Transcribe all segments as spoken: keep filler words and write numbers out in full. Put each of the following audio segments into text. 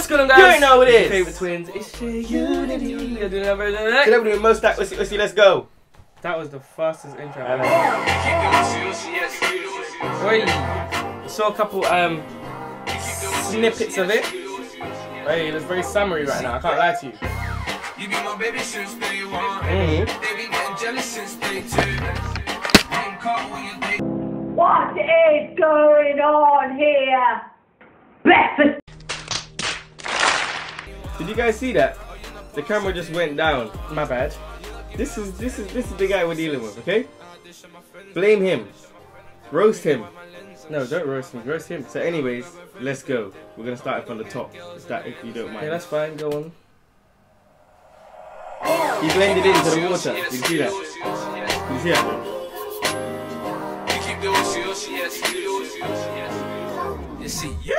What's going on, guys? You already know what it is. Favorite twins. It's Unity. You're doing that version of that. Today we're doing MoStack. Ussy Ussy, let's go. That was the fastest intro I've ever. We saw a couple um, snippets of it. Hey, it's very summary right now. I can't lie to you. You be my baby since day one. They be getting jealous since day two. What is going on here? Breakfast. Did you guys see that? The camera just went down. My bad. This is this is this is the guy we're dealing with, okay? Blame him. Roast him. No, don't roast me, roast him. So anyways, let's go. We're gonna start it from the top. Start if you don't mind. Yeah, that's fine, go on. He blended it into the water. Did you see that? Did you see that?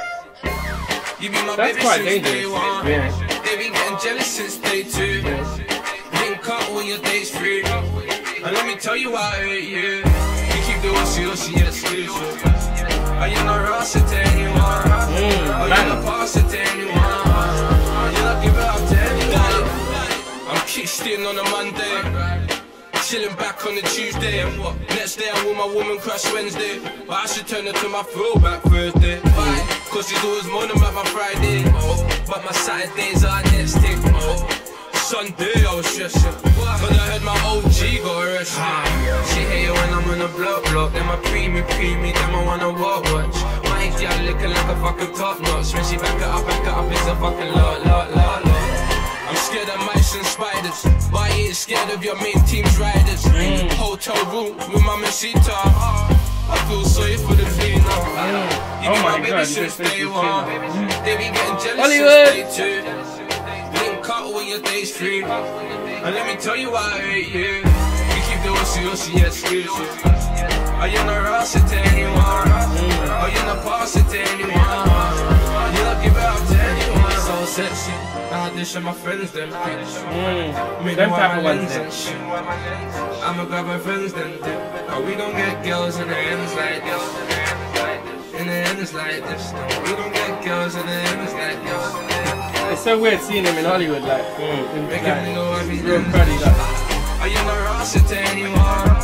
That's quite dangerous. Yeah. They be getting jealous since day two. Link up when your day's free. And let me tell you why I hate you. You keep doing Ussy Ussy, yes, you do. Are you not rush it to anyone? Are you not pass it to anyone? Are you not give it up to anyone? I'm kickstanding on a Monday, chilling back on a Tuesday, and what? Next day I wore my woman crush Wednesday, but I should turn her to my throwback Thursday. Why? Cause she's always moaning about my Friday, oh, but my Saturdays are next day. Oh, Sunday I was stressing, but I heard my O G got arrested. She hate it when I'm on a block block, then my preemie preemie, then I wanna walk watch. My yeah, looking like a fucking top notch. When she back it up, back it up, it's a fucking lot, lot, lot, lot. I'm scared of mice and spiders, but I ain't scared of your main team's riders. Mm. Hotel room with my machita. I feel sorry for the female. Mm. Oh my, my god, this day one. They be getting jealous since day two. Link up when your day's free. And let me tell you why I hate you. We keep doing Ussy Ussy, yes, you do. Are you not rush it to anyone? Are you not pass it to anyone? Are you not give it up to anyone? So sexy. I dish on my friends then. Mm. Make them type ones then. I'ma grab my friends then. Oh, we don't get girls in the ends like this. In the ends like this. We don't get girls in the ends like this. It's so weird seeing them in Hollywood, like, mm. in, like, like real cruddy, like. Are you not rush it to anyone?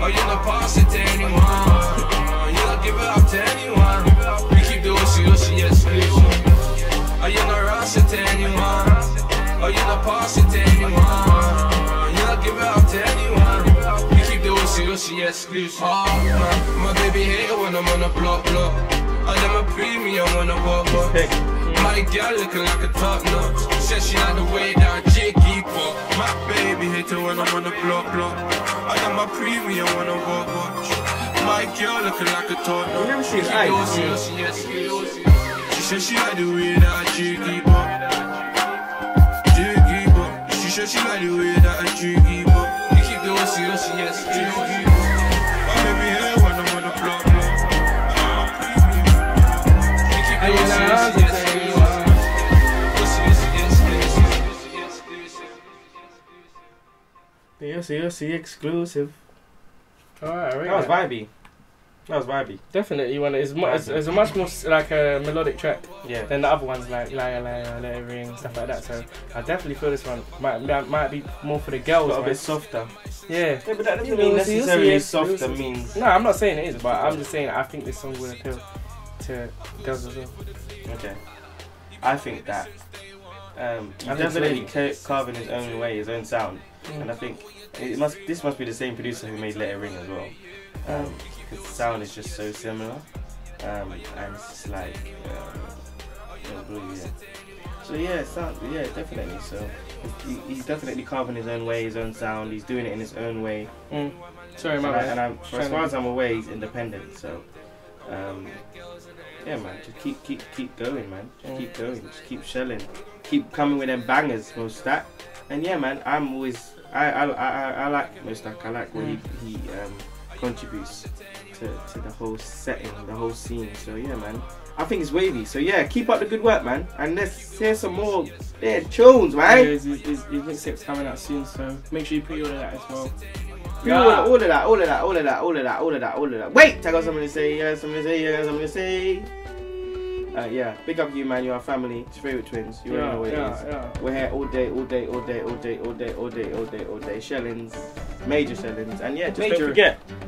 Are you not pass it to anyone? Are you not give it up to anyone? We keep doing Ussy Ussy, yes, please. Are you not rush it to anyone? Are you not pass it to anyone? Are you not give it up to anyone? We keep doing Ussy Ussy exclusive. Oh, man. My baby hate it when I'm on a block block. I am a premium when I walk up. My girl looking like a top notch. Said she like the way that I jiggy pop. My baby hate it when I'm on a block block. I am a premium when I walk watch. My girl looking like a top notch. We keep doing Ussy Ussy exclusive. She said she like the way that I jiggy pop, jiggy pop. She said she like the way that I jiggy pop. You keep doing Ussy Ussy, yes, jiggy pop. My baby hair when I'm on the block, block. You keep doing Ussy Ussy, yes, jiggy pop. Ussy Ussy, yes, exclusive. The Ussy Ussy exclusive. Alright, that was vibey. That was vibey. Definitely, one. It's, it's, it's a much more like a melodic track, yeah, than the other ones like Liar Liar, Let It Ring, stuff like that. So I definitely feel this one might might be more for the girls. It's a bit man. softer. Yeah. Yeah, but that doesn't mean necessarily softer means. No, I'm not saying it is, but I'm just saying I think this song will appeal to girls as well. Okay. I think that um, he's definitely carving his own way, his own sound, mm. and I think it must. This must be the same producer who made Let It Ring as well. Um, the sound is just so similar, um, and it's just like um, blue, yeah. So yeah, sound, yeah, definitely. So he, he's definitely carving his own way, his own sound. He's doing it in his own way. Mm. Sorry, so my man. And I'm, as far to... as I'm aware, he's independent. So um, yeah, man, just keep, keep, keep going, man. Just mm. keep going. Just keep shelling. Keep coming with them bangers, MoStack. And yeah, man, I'm always I I I, I like MoStack. I like what mm. he he. Um, contributes to, to the whole setting, the whole scene. So yeah, man, I think it's wavy. So yeah, keep up the good work, man, and let's hear some more yeah, tunes, man. His mixtape's coming out soon, so make sure you pre order that as well. Pre-order all of that, all of that, all of that, all of that, all of that, all of that. Wait, I got something to say. I got something to say. I got something to say. Uh, yeah, big up you, man. You are family. Spirit twins. You yeah, already know what yeah, it is. Yeah. We're here all day, all day, all day, all day, all day, all day, all day, all day. Shellings, major shellings, and yeah, just major. Don't forget